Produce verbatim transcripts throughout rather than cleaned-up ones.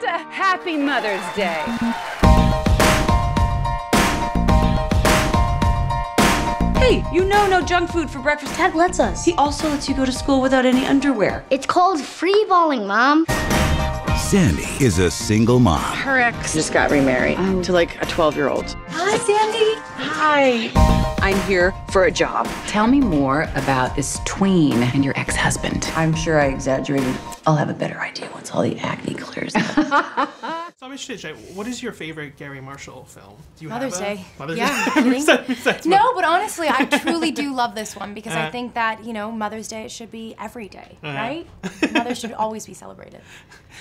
Santa, happy Mother's Day. Hey, you know no junk food for breakfast. Dad lets us. He also lets you go to school without any underwear. It's called free balling, Mom. Sandy is a single mom. Her ex just got remarried um, to like a twelve-year-old. Hi, Sandy. Hi. I'm here for a job. Tell me more about this tween and your ex-husband. I'm sure I exaggerated. I'll have a better idea once all the acne clears up. Tell me straight, what is your favorite Gary Marshall film? Do you Mother's have a... Day. Mother's yeah, Day. besides, besides no, but honestly, I truly do love this one because uh, I think that, you know, Mother's Day should be every day, uh, right? Mothers should always be celebrated.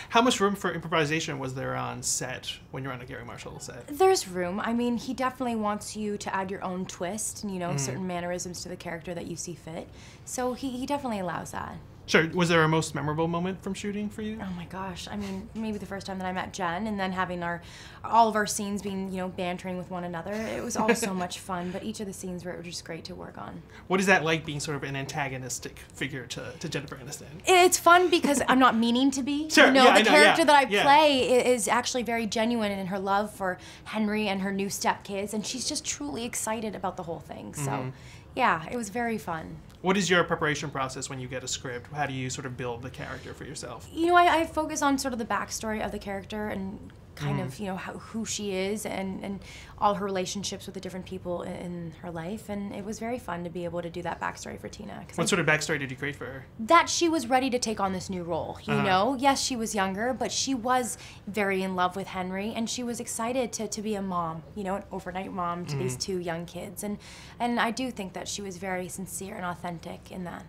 How much room for improvisation was there on set when you're on a Gary Marshall set? There's room. I mean, he definitely wants you to add your own twist and, you know, mm. certain mannerisms to the character that you see fit. So he, he definitely allows that. Sure. Was there a most memorable moment from shooting for you? Oh my gosh. I mean, maybe the first time that I met Jen and then having our, all of our scenes being, you know, bantering with one another. It was all so much fun, but each of the scenes were just great to work on. What is that like being sort of an antagonistic figure to, to Jennifer Aniston? It's fun because I'm not meaning to be. Sure. You know, yeah, the I know, character yeah. that I yeah. play is actually very genuine in her love for Henry and her new stepkids, and she's just truly excited about the whole thing. So. Mm-hmm. Yeah, it was very fun. What is your preparation process when you get a script? How do you sort of build the character for yourself? You know, I, I focus on sort of the backstory of the character and kind mm. of, you know, how, who she is and, and all her relationships with the different people in, in her life. And it was very fun to be able to do that backstory for Tina. What I, sort of backstory did you create for her? That she was ready to take on this new role, you uh-huh. know? Yes, she was younger, but she was very in love with Henry and she was excited to, to be a mom, you know, an overnight mom to mm. these two young kids. And, and I do think that she was very sincere and authentic in that.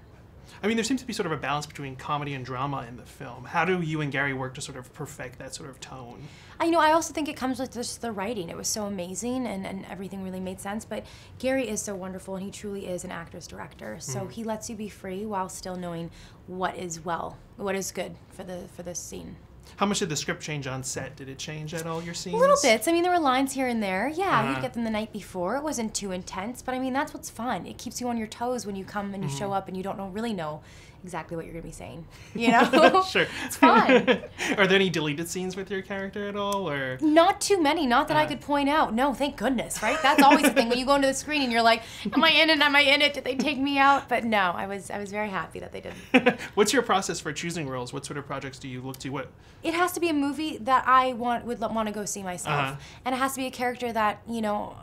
I mean, there seems to be sort of a balance between comedy and drama in the film. How do you and Gary work to sort of perfect that sort of tone? I know, I also think it comes with just the writing. It was so amazing and, and everything really made sense, but Gary is so wonderful and he truly is an actor's director. So mm. he lets you be free while still knowing what is well, what is good for the for this scene. How much did the script change on set? Did it change at all your scenes? Little bits. I mean, there were lines here and there. Yeah, uh-huh. you'd get them the night before. It wasn't too intense, but I mean, that's what's fun. It keeps you on your toes when you come and you mm-hmm. show up and you don't know, really know exactly what you're going to be saying. You know? Sure. It's fun. Are there any deleted scenes with your character at all? Or not too many. Not that uh. I could point out. No, thank goodness, right? That's always the thing. When you go into the screen and you're like, am I in it? Am I in it? Did they take me out? But no, I was, I was very happy that they didn't. What's your process for choosing roles? What sort of projects do you look to? What? It has to be a movie that I want would want to go see myself, uh-huh. and it has to be a character that you know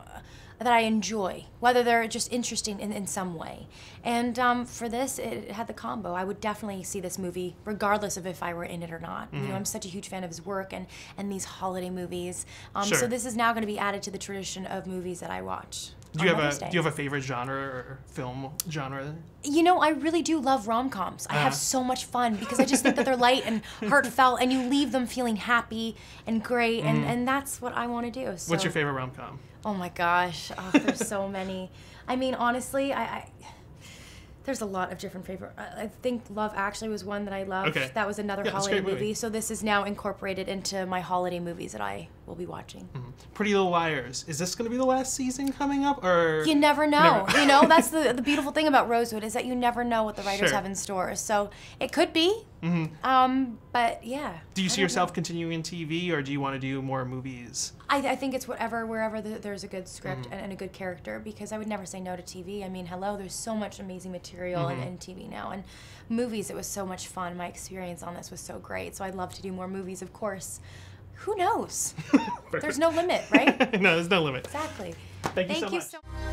that I enjoy, whether they're just interesting in, in some way. And um, for this, it had the combo. I would definitely see this movie, regardless of if I were in it or not. Mm-hmm. You know, I'm such a huge fan of his work and and these holiday movies. Um, sure. So this is now going to be added to the tradition of movies that I watch. Do you have a, do you have a favorite genre or film genre? You know, I really do love rom-coms. I uh. have so much fun because I just think that they're light and heartfelt and you leave them feeling happy and great mm. and, and that's what I want to do. So. What's your favorite rom-com? Oh my gosh, oh, there's so many. I mean, honestly, I... I There's a lot of different favorite. I think Love Actually was one that I loved. Okay. That was another yeah, holiday movie. movie. So this is now incorporated into my holiday movies that I will be watching. Mm-hmm. Pretty Little Liars. Is this going to be the last season coming up, or you never know? Never. You know, that's the the beautiful thing about Rosewood is that you never know what the writers sure. have in store. So it could be. Mm-hmm. Um, but yeah. Do you I see yourself know. continuing in T V, or do you want to do more movies? I, I think it's whatever, wherever the, there's a good script mm-hmm. and, and a good character, because I would never say no to T V. I mean, hello, there's so much amazing material mm-hmm. in, in T V now, and movies. It was so much fun. My experience on this was so great, so I'd love to do more movies, of course. Who knows? There's no limit, right? No, there's no limit. Exactly. Thank you Thank so you much. So